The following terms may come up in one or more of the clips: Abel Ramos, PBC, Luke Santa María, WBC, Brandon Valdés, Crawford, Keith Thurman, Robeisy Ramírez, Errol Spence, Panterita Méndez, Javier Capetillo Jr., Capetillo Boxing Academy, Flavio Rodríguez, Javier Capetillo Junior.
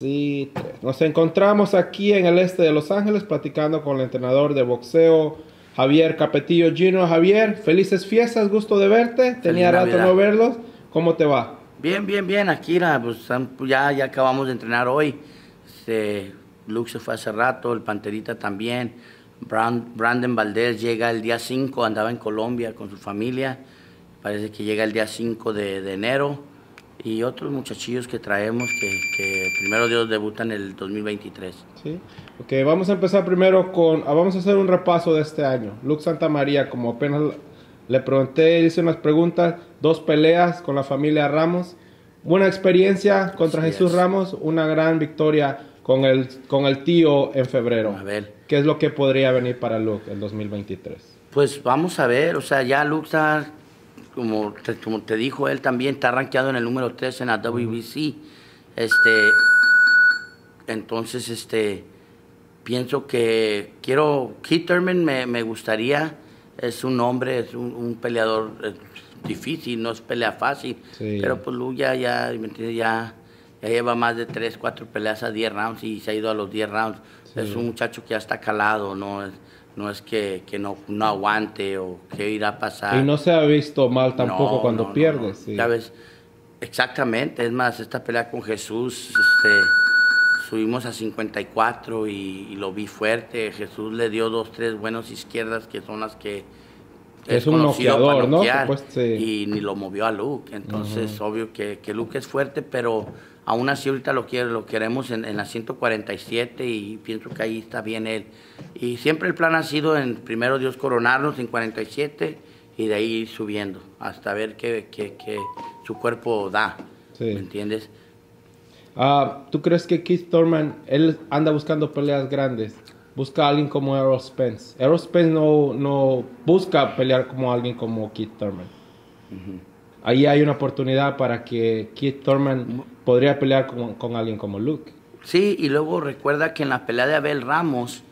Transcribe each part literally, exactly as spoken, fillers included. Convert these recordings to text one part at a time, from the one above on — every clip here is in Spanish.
Sí, tres. Nos encontramos aquí en el este de Los Ángeles platicando con el entrenador de boxeo Javier Capetillo Junior Javier, felices fiestas, gusto de verte. Tenía rato no verlos. ¿Cómo te va? Bien, bien, bien. Aquí pues, ya, ya acabamos de entrenar hoy. Este, Luke se fue hace rato, el Panterita también. Brand, Brandon Valdés llega el día cinco, andaba en Colombia con su familia. Parece que llega el día cinco de, de enero. Y otros muchachillos que traemos que, que primero Dios debutan el dos mil veintitrés. Sí. Ok, vamos a empezar primero con... Vamos a hacer un repaso de este año. Luke Santa María, como apenas le pregunté, hice unas preguntas. Dos peleas con la familia Ramos. Buena experiencia contra Así Jesús es. Ramos. Una gran victoria con el, con el tío en febrero. A ver. ¿Qué es lo que podría venir para Luke el dos mil veintitrés? Pues vamos a ver. O sea, ya Luke está... Como te, como te dijo él también, está rankeado en el número tres en la W B C. Este, entonces, este, pienso que quiero... Keith Thurman me, me gustaría, es un hombre, es un, un peleador difícil, no es pelea fácil. Sí. Pero pues Luke ya, ya, ya, ya lleva más de tres, cuatro peleas a diez rounds y se ha ido a los diez rounds. Sí. Es un muchacho que ya está calado, ¿no? Es, No es que, que no, no aguante o que irá a pasar. Y no se ha visto mal tampoco no, cuando no, pierdes. No, no. Sí. ¿Sabes? Exactamente. Es más, esta pelea con Jesús, este, subimos a cincuenta y cuatro y, y lo vi fuerte. Jesús le dio dos, tres buenos izquierdas que son las que... Es, es un noqueador, ¿no? Pues, sí. Y ni lo movió a Luke. Entonces, uh-huh. obvio que, que Luke es fuerte, pero aún así ahorita lo, quiere, lo queremos en, en la ciento cuarenta y siete y pienso que ahí está bien él. Y siempre el plan ha sido, en primero Dios, coronarnos en cuarenta y siete y de ahí ir subiendo hasta ver qué, qué, qué su cuerpo da, sí. ¿me entiendes? Uh, ¿Tú crees que Keith Thurman, él anda buscando peleas grandes? Busca a alguien como Errol Spence. Errol Spence no, no busca pelear como alguien como Keith Thurman. Uh-huh. Ahí hay una oportunidad para que Keith Thurman podría pelear con, con alguien como Luke. Sí, y luego recuerda que en la pelea de Abel Ramos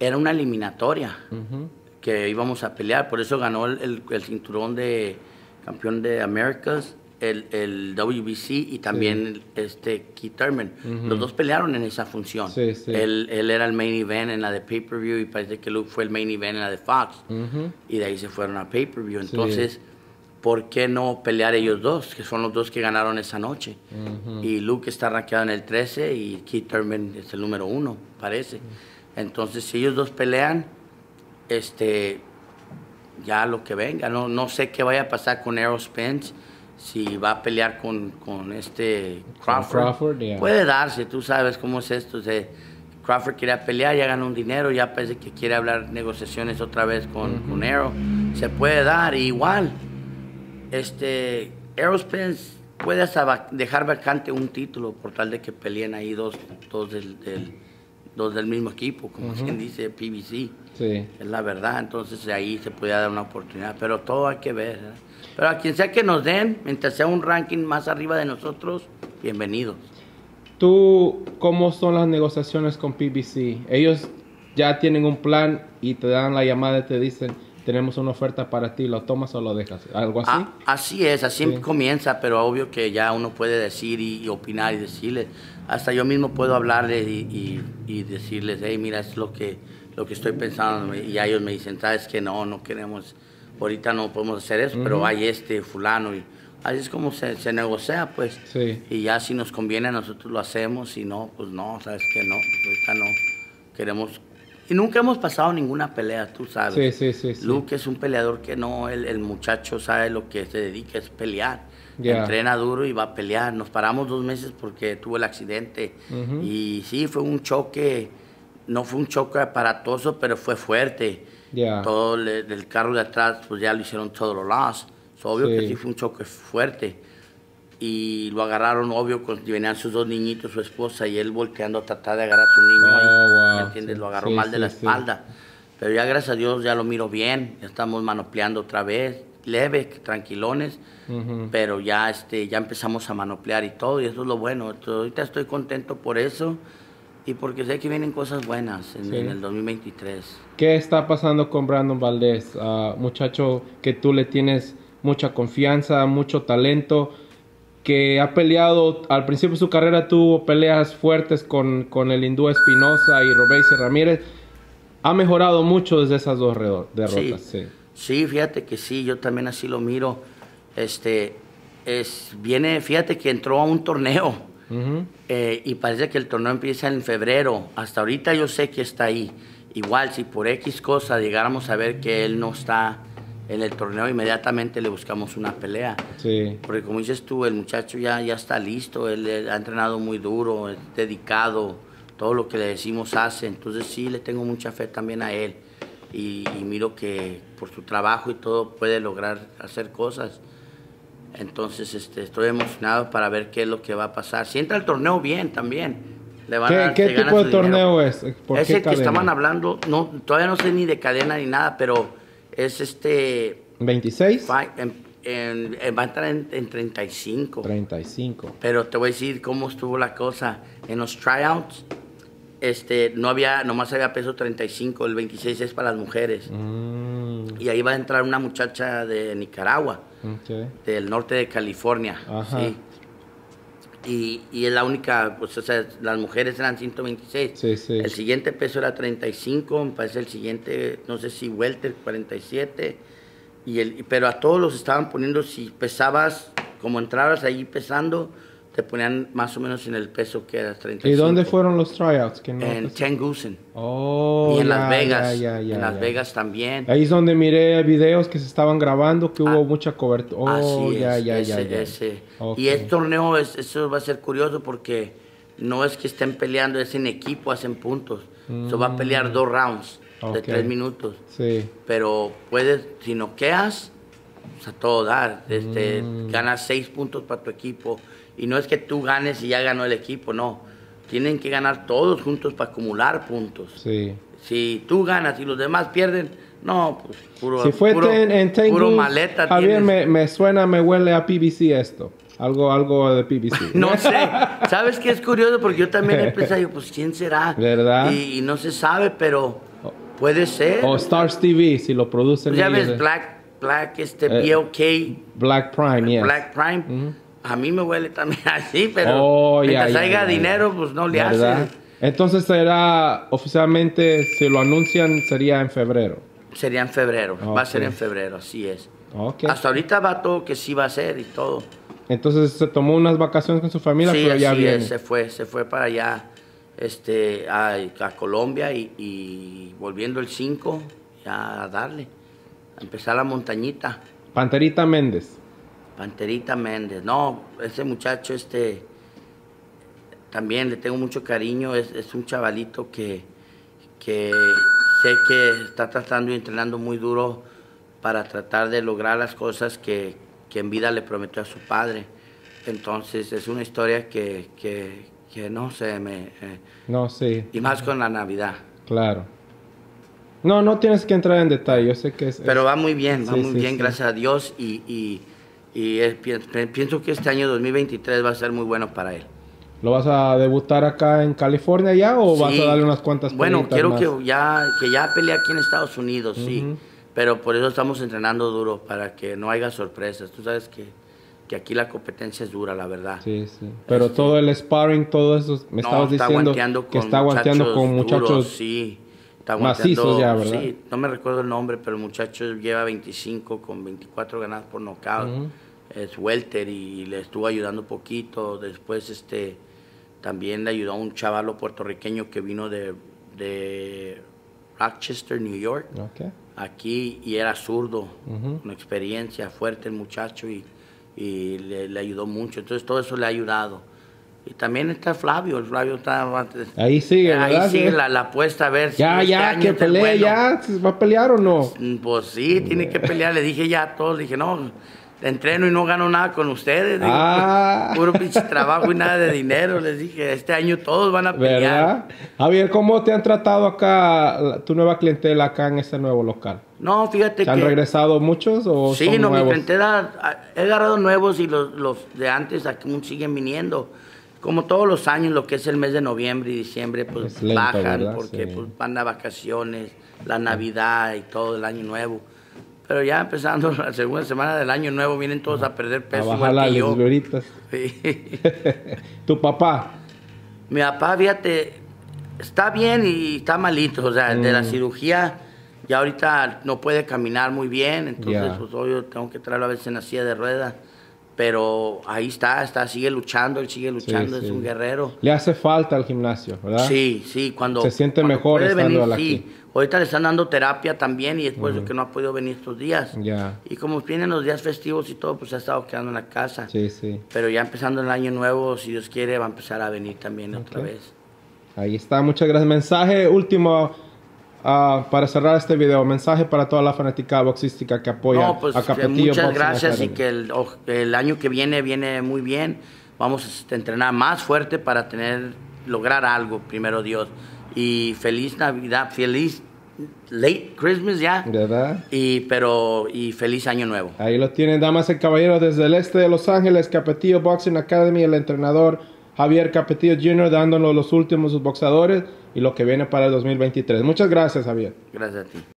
era una eliminatoria uh-huh. que íbamos a pelear. Por eso ganó el, el, el cinturón de campeón de Americas, el, el W B C y también sí. este Keith Thurman. Uh-huh. Los dos pelearon en esa función. Sí, sí. Él, él era el main event en la de pay-per-view y parece que Luke fue el main event en la de Fox. Uh-huh. Y de ahí se fueron a pay-per-view. Entonces, sí. ¿por qué no pelear ellos dos? Que son los dos que ganaron esa noche. Uh-huh. Y Luke está rankeado en el trece y Keith Thurman es el número uno, parece. Uh-huh. Entonces, si ellos dos pelean, este, ya lo que venga. No, no sé qué vaya a pasar con Errol Spence, si va a pelear con, con este Crawford. Crawford yeah. Puede darse, tú sabes cómo es esto. O sea, Crawford quería pelear, ya ganó un dinero, ya parece que quiere hablar negociaciones otra vez con, uh-huh. con Errol. Se puede dar, igual. Este, Errol Spence puede hasta dejar vacante un título por tal de que peleen ahí dos, dos del... del dos del mismo equipo, como uh-huh. quien dice, P B C. Sí. Es la verdad, entonces ahí se podía dar una oportunidad, pero todo hay que ver. ¿eh? Pero a quien sea que nos den, mientras sea un ranking más arriba de nosotros, bienvenidos. ¿Tú cómo son las negociaciones con P B C? Ellos ya tienen un plan y te dan la llamada y te dicen, tenemos una oferta para ti, ¿lo tomas o lo dejas? ¿Algo así? Ah, así es, así sí. comienza, pero obvio que ya uno puede decir y, y opinar y decirles. Hasta yo mismo puedo hablarles y, y, y decirles, hey, mira, es lo que, lo que estoy pensando. Y ellos me dicen, sabes que no, no queremos, ahorita no podemos hacer eso, uh-huh. pero hay este fulano. Y así es como se, se negocia, pues. Sí. Y ya si nos conviene, nosotros lo hacemos. Si no, pues no, sabes que no, ahorita no queremos. Y nunca hemos pasado ninguna pelea, tú sabes. Sí, sí, sí, sí. Luke es un peleador que no, el, el muchacho sabe lo que se dedica, es pelear. Yeah. Entrena duro y va a pelear. Nos paramos dos meses porque tuvo el accidente. Uh-huh. Y sí, fue un choque, no fue un choque aparatoso, pero fue fuerte. Yeah. Todo le, el carro de atrás, pues ya lo hicieron todos los lados. Es obvio sí. que sí fue un choque fuerte. Y lo agarraron, obvio, con, venían sus dos niñitos, su esposa, y él volteando a tratar de agarrar a su niño. Oh, wow. ¿Me entiendes? Sí, lo agarró sí, mal de sí, la espalda. Sí. Pero ya, gracias a Dios, ya lo miro bien. Ya estamos manopleando otra vez. Leves, tranquilones, uh-huh. pero ya, este, ya empezamos a manoplear y todo, y eso es lo bueno. Entonces, ahorita estoy contento por eso y porque sé que vienen cosas buenas en, sí. en el dos mil veintitrés. ¿Qué está pasando con Brandon Valdés? Uh, muchacho que tú le tienes mucha confianza, mucho talento. que ha peleado, al principio de su carrera tuvo peleas fuertes con, con el hindú Espinosa y Robeisy Ramírez. Ha mejorado mucho desde esas dos derrotas. Sí, sí. Sí, fíjate que sí, yo también así lo miro. Este, es, viene, fíjate que entró a un torneo, uh-huh. eh, y parece que el torneo empieza en febrero. Hasta ahorita yo sé que está ahí. Igual, si por X cosa llegáramos a ver que él no está en el torneo, inmediatamente le buscamos una pelea. Sí. Porque como dices tú, el muchacho ya, ya está listo, él, él ha entrenado muy duro, es dedicado, todo lo que le decimos hace. Entonces sí, le tengo mucha fe también a él. Y, y miro que por su trabajo y todo puede lograr hacer cosas. Entonces este, estoy emocionado para ver qué es lo que va a pasar. Si entra el torneo bien también. Le van ¿Qué, a dar, ¿qué tipo de torneo dinero. es? ¿Por es qué el cadena? Que estaban hablando, no, todavía no sé ni de cadena ni nada, pero es este... ¿veintiséis? Va, en, en, en, va a entrar en, en treinta y cinco. treinta y cinco. Pero te voy a decir cómo estuvo la cosa. En los tryouts, este, no había, nomás había peso treinta y cinco, el veintiséis es para las mujeres. Mm. Y ahí va a entrar una muchacha de Nicaragua, okay. del norte de California. Ajá. ¿Sí? Y, y es la única, pues, o sea, las mujeres eran ciento veintiséis. Sí, sí. El siguiente peso era treinta y cinco, me parece el siguiente, no sé si welter, cuarenta y siete. Y el, pero a todos los estaban poniendo, si pesabas, como entrabas ahí pesando, te ponían más o menos en el peso que era treinta y cinco. ¿Y dónde fueron los tryouts? No en Tengusen. Oh, y en yeah, Las Vegas. Yeah, yeah, yeah, en Las yeah. Vegas también. Ahí es donde miré videos que se estaban grabando, que ah, hubo mucha cobertura. Oh, así yeah, es, yeah, ese, yeah, yeah. Ese. Okay. Y este torneo, es, eso va a ser curioso porque no es que estén peleando, es en equipo, hacen puntos. Mm. So va a pelear dos rounds okay. de tres minutos. Sí. Pero puedes, si noqueas, pues a todo dar. Este, mm. Ganas seis puntos para tu equipo. Y no es que tú ganes y ya ganó el equipo, no. Tienen que ganar todos juntos para acumular puntos. Sí. Si tú ganas y los demás pierden, no, pues puro, si fue puro, ten, en ten puro maleta. Javier, me, me suena, me huele a P B C esto. Algo, algo de P B C. No sé. ¿Sabes qué es curioso? Porque yo también he pensado, pues ¿quién será? ¿Verdad? Y, y no se sabe, pero puede ser. O Stars T V, si lo producen. Pues ya ves, Black, Black, este, B O K. Black Prime, yes. Black Prime. Mm-hmm. A mí me huele también así, pero oh, yeah, mientras yeah, haya yeah, dinero, yeah. pues no le ¿verdad? Hace. Entonces será, oficialmente, si lo anuncian, sería en febrero. Sería en febrero, okay. va a ser en febrero, así es. Okay. Hasta ahorita va todo que sí va a ser y todo. Entonces se tomó unas vacaciones con su familia, sí, pero ya viene. Es, se fue, se fue para allá, este, a, a Colombia y, y volviendo el cinco, ya a darle, a empezar la montañita. Panterita Méndez. Panterita Méndez, no, ese muchacho este, también le tengo mucho cariño, es, es un chavalito que, que sé que está tratando y entrenando muy duro para tratar de lograr las cosas que, que en vida le prometió a su padre. Entonces es una historia que, que, que no sé, me, eh, no, sí. y más con la Navidad. Claro. No, no tienes que entrar en detalle, yo sé que es... Pero va muy bien, va sí, muy sí, bien, sí. gracias a Dios y... y Y es, pienso que este año dos mil veintitrés va a ser muy bueno para él. ¿Lo vas a debutar acá en California ya o sí. vas a darle unas cuantas peleas? Bueno, quiero que ya, que ya pelee aquí en Estados Unidos, uh-huh. sí. Pero por eso estamos entrenando duro, para que no haya sorpresas. Tú sabes que, que aquí la competencia es dura, la verdad. Sí, sí. Pero este, todo el sparring, todo eso, me no, estabas está diciendo que está aguanteando con muchachos duros, sí. Está macizos ya, ¿verdad? Sí, no me recuerdo el nombre, pero el muchacho lleva veinticinco con veinticuatro ganadas por nocaut. Uh-huh. Es welter y le estuvo ayudando un poquito. Después este también le ayudó a un chavalo puertorriqueño que vino de, de Rochester, New York, okay. aquí, y era zurdo, uh-huh. con experiencia fuerte el muchacho, y, y le, le ayudó mucho. Entonces todo eso le ha ayudado. Y también está Flavio, el Flavio está... Ahí sigue, ¿verdad? Ahí sigue la, la apuesta, a ver si... Ya, este ya, que pelee, bueno. ya, ¿va a pelear o no? Pues sí, tiene que pelear, le dije ya a todos, le dije no... Entreno y no gano nada con ustedes. Digo, ah. Puro pinche trabajo y nada de dinero. Les dije, este año todos van a pelear. ¿Verdad? Javier, ¿cómo te han tratado acá, tu nueva clientela acá en este nuevo local? No, fíjate que... ¿Han regresado muchos o sí, son no, nuevos? Mi clientela, he agarrado nuevos y los, los de antes aquí siguen viniendo. Como todos los años, lo que es el mes de noviembre y diciembre, pues lento, bajan. ¿Verdad? Porque sí. pues, van a vacaciones, la Navidad y todo el año nuevo. Pero ya empezando la segunda semana del año nuevo, vienen todos a perder peso. A bajar las libritas. Sí. ¿Tu papá? Mi papá, fíjate, está bien y está malito. O sea, mm. de la cirugía, ya ahorita no puede caminar muy bien. Entonces, yeah. pues obvio, tengo que traerlo a veces en la silla de ruedas. Pero ahí está, está, sigue luchando, él sigue luchando, sí, es sí. un guerrero. Le hace falta al gimnasio, ¿verdad? Sí, sí, cuando... Se siente cuando mejor estando venir, a la sí. aquí. Ahorita le están dando terapia también y es por eso que no ha podido venir estos días. Yeah. Y como vienen los días festivos y todo, pues se ha estado quedando en la casa. Sí, sí. Pero ya empezando el año nuevo, si Dios quiere, va a empezar a venir también okay. otra vez. Ahí está, muchas gracias. Mensaje último... Uh, para cerrar este video, mensaje para toda la fanaticada boxística que apoya no, pues, a Capetillo Muchas Boxing gracias Academy. Y que el, el año que viene viene muy bien. Vamos a entrenar más fuerte para tener lograr algo, primero Dios. Y feliz Navidad, feliz late Christmas ya. ¿Verdad? Y, pero, y feliz año nuevo. Ahí lo tienen, damas y caballeros, desde el este de Los Ángeles, Capetillo Boxing Academy, el entrenador Javier Capetillo junior dándonos los últimos boxeadores y lo que viene para el dos mil veintitrés. Muchas gracias, Javier. Gracias a ti.